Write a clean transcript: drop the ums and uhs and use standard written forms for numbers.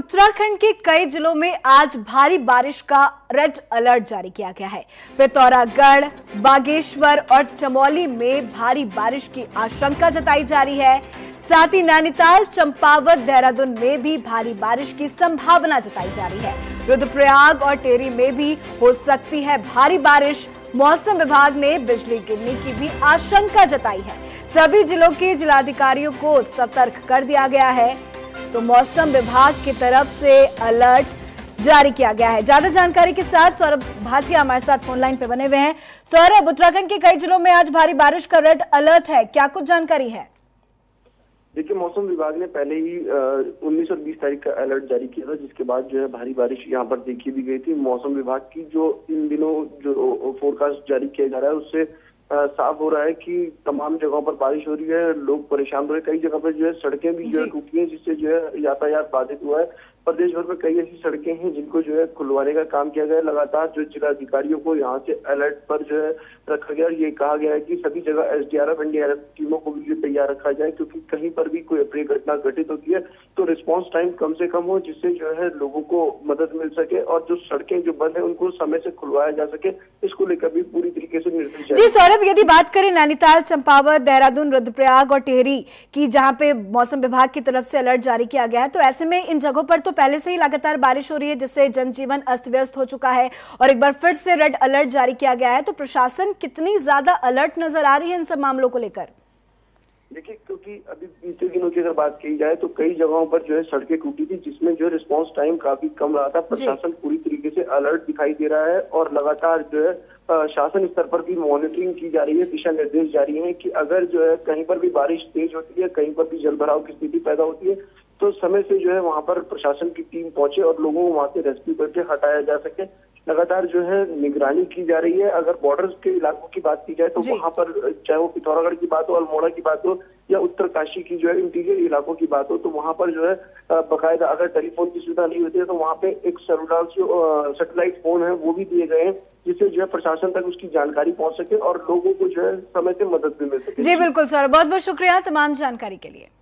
उत्तराखंड के कई जिलों में आज भारी बारिश का रेड अलर्ट जारी किया गया है। पिथौरागढ़, बागेश्वर और चमोली में भारी बारिश की आशंका जताई जा रही है। साथ ही नैनीताल, चंपावत, देहरादून में भी भारी बारिश की संभावना जताई जा रही है। रुद्रप्रयाग और टिहरी में भी हो सकती है भारी बारिश। मौसम विभाग ने बिजली गिरने की भी आशंका जताई है। सभी जिलों के जिलाधिकारियों को सतर्क कर दिया गया है, तो मौसम विभाग की तरफ से अलर्ट जारी किया गया है। ज्यादा जानकारी के साथ सौरभ भाटिया हमारे साथ फोन लाइन पे बने हुए हैं। सौरभ, उत्तराखंड के कई जिलों में आज भारी बारिश का रेड अलर्ट है, क्या कुछ जानकारी है? देखिए, मौसम विभाग ने पहले ही 19 और 20 तारीख का अलर्ट जारी किया था, जिसके बाद जो है भारी बारिश यहाँ पर देखी भी गई थी। मौसम विभाग की जो इन दिनों जो फोरकास्ट जारी किया जा रहा है, उससे साफ हो रहा है कि तमाम जगहों पर बारिश हो रही है, लोग परेशान हो रहे हैं। कई जगह पर जो है सड़कें भी जो है टूटी हैं, जिससे जो है यातायात बाधित हुआ है। प्रदेश भर में कई ऐसी सड़कें हैं जिनको जो है खुलवाने का काम किया गया है। लगातार जो जिलाधिकारियों को यहाँ से अलर्ट पर जो है रखा गया और ये कहा गया है कि सभी जगह एसडीआरएफ, एनडीआरएफ टीमों को भी तैयार रखा जाए, क्योंकि कहीं पर भी कोई अप्रिय घटना घटित होती है तो रिस्पॉन्स टाइम कम से कम हो, जिससे जो है लोगों को मदद मिल सके और जो सड़कें जो बंद है उनको समय से खुलवाया जा सके, इसको लेकर भी पूरी तरीके से निर्देश। जी सौरभ, यदि बात करें नैनीताल, चंपावत, देहरादून, रुद्रप्रयाग और टिहरी की, जहाँ पे मौसम विभाग की तरफ से अलर्ट जारी किया गया है, तो ऐसे में इन जगहों पर पहले से ही लगातार बारिश हो रही है, जिससे जनजीवन अस्त व्यस्त हो चुका है और एक बार फिर से रेड अलर्ट जारी किया गया है, तो प्रशासन कितनी ज्यादा अलर्ट नजर आ रही है इन सब मामलों को लेकर? देखिए, क्योंकि अभी बीते दिनों की अगर बात की जाए तो कई जगहों पर जो है सड़कें टूटी थी, जिसमें जो है रिस्पॉन्स टाइम काफी कम रहा था। प्रशासन पूरी तरीके से अलर्ट दिखाई दे रहा है और लगातार जो है शासन स्तर पर भी मॉनिटरिंग की जा रही है। दिशा निर्देश जारी है कि अगर जो है कहीं पर भी बारिश तेज होती है, कहीं पर भी जलभराव की स्थिति पैदा होती है, तो समय से जो है वहां पर प्रशासन की टीम पहुंचे और लोगों को वहां से रेस्क्यू करके हटाया जा सके। लगातार जो है निगरानी की जा रही है। अगर बॉर्डर के इलाकों की बात की जाए तो वहां पर चाहे वो पिथौरागढ़ की बात हो, अल्मोड़ा की बात हो या उत्तर काशी की जो है इंटीरियर इलाकों की बात हो, तो वहां पर जो है बाकायदा अगर टेलीफोन की सुविधा नहीं होती है तो वहां पे एक सेलुलर जो सैटेलाइट फोन है वो भी दिए गए हैं, जिससे जो है प्रशासन तक उसकी जानकारी पहुंच सके और लोगों को जो है समय से मदद भी मिल सके। जी बिल्कुल सर, बहुत बहुत शुक्रिया तमाम जानकारी के लिए।